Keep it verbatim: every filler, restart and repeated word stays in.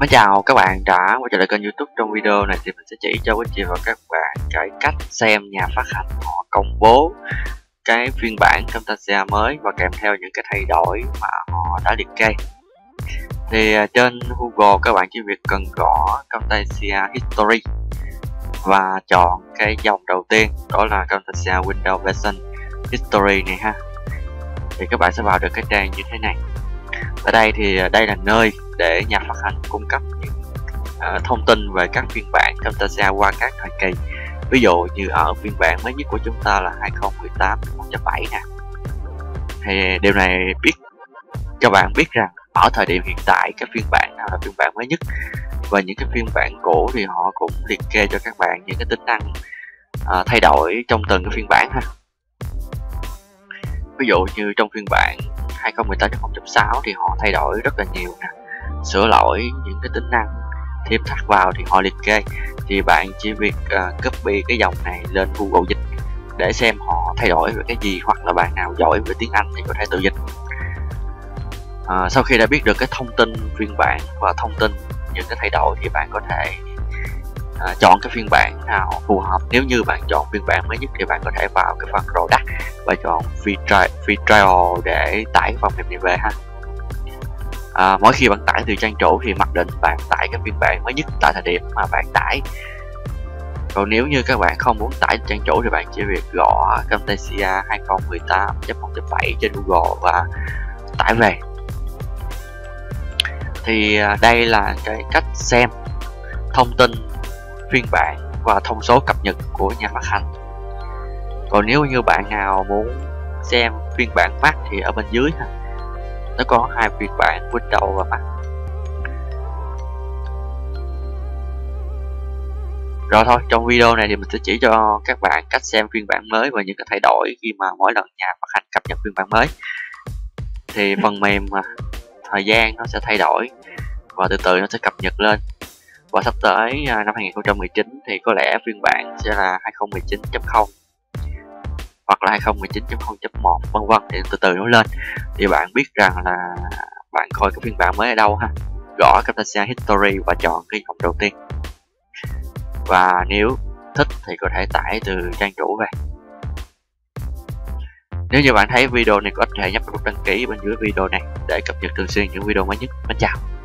Mến chào các bạn đã quay trở lại kênh YouTube. Trong video này thì mình sẽ chỉ cho quý chị và các bạn cái cách xem nhà phát hành họ công bố cái phiên bản Camtasia mới và kèm theo những cái thay đổi mà họ đã liệt kê. Thì trên Google các bạn chỉ việc cần gõ Camtasia History và chọn cái dòng đầu tiên, đó là Camtasia Windows Version History này ha. Thì các bạn sẽ vào được cái trang như thế này. Ở đây thì đây là nơi để nhà phát hành cung cấp những uh, thông tin về các phiên bản Camtasia qua các thời kỳ. Ví dụ như ở phiên bản mới nhất của chúng ta là hai không một tám một chấm bảy nè. Thì điều này biết các bạn biết rằng ở thời điểm hiện tại các phiên bản nào là phiên bản mới nhất, và những cái phiên bản cũ thì họ cũng liệt kê cho các bạn những cái tính năng uh, thay đổi trong từng cái phiên bản ha. Ví dụ như trong phiên bản hai không một tám chấm một chấm sáu thì họ thay đổi rất là nhiều nè, sửa lỗi những cái tính năng thêm thắt vào thì họ liệt kê. Thì bạn chỉ việc uh, copy cái dòng này lên Google dịch để xem họ thay đổi về cái gì, hoặc là bạn nào giỏi về tiếng Anh thì có thể tự dịch. Uh, sau khi đã biết được cái thông tin phiên bản và thông tin những cái thay đổi thì bạn có thể uh, chọn cái phiên bản nào phù hợp. Nếu như bạn chọn phiên bản mới nhất thì bạn có thể vào cái phần Product và chọn free, free trial để tải phần mềm này về ha. À, mỗi khi bạn tải từ trang chủ thì mặc định bạn tải cái phiên bản mới nhất tại thời điểm mà bạn tải. Còn nếu như các bạn không muốn tải trang chủ thì bạn chỉ việc gõ Camtasia hai không một tám chấm một chấm bảy trên Google và tải về. Thì đây là cái cách xem thông tin phiên bản và thông số cập nhật của nhà phát hành. Còn nếu như bạn nào muốn xem phiên bản Mac thì ở bên dưới ha, nó có hai phiên bản Windows và Mac. Rồi thôi, trong video này thì mình sẽ chỉ cho các bạn cách xem phiên bản mới và những cái thay đổi khi mà mỗi lần nhà phát hành cập nhật phiên bản mới. Thì phần mềm mà thời gian nó sẽ thay đổi và từ từ nó sẽ cập nhật lên. Và sắp tới năm hai không một chín thì có lẽ phiên bản sẽ là hai không một chín chấm không hoặc là hai không một chín chấm không chấm một vân vân, thì từ từ nó lên. Thì bạn biết rằng là bạn coi cái phiên bản mới ở đâu ha, gõ Camtasia History và chọn cái dòng đầu tiên, và nếu thích thì có thể tải từ trang chủ về. Nếu như bạn thấy video này có ích thì hãy nhấp nút đăng ký bên dưới video này để cập nhật thường xuyên những video mới nhất. Mến chào.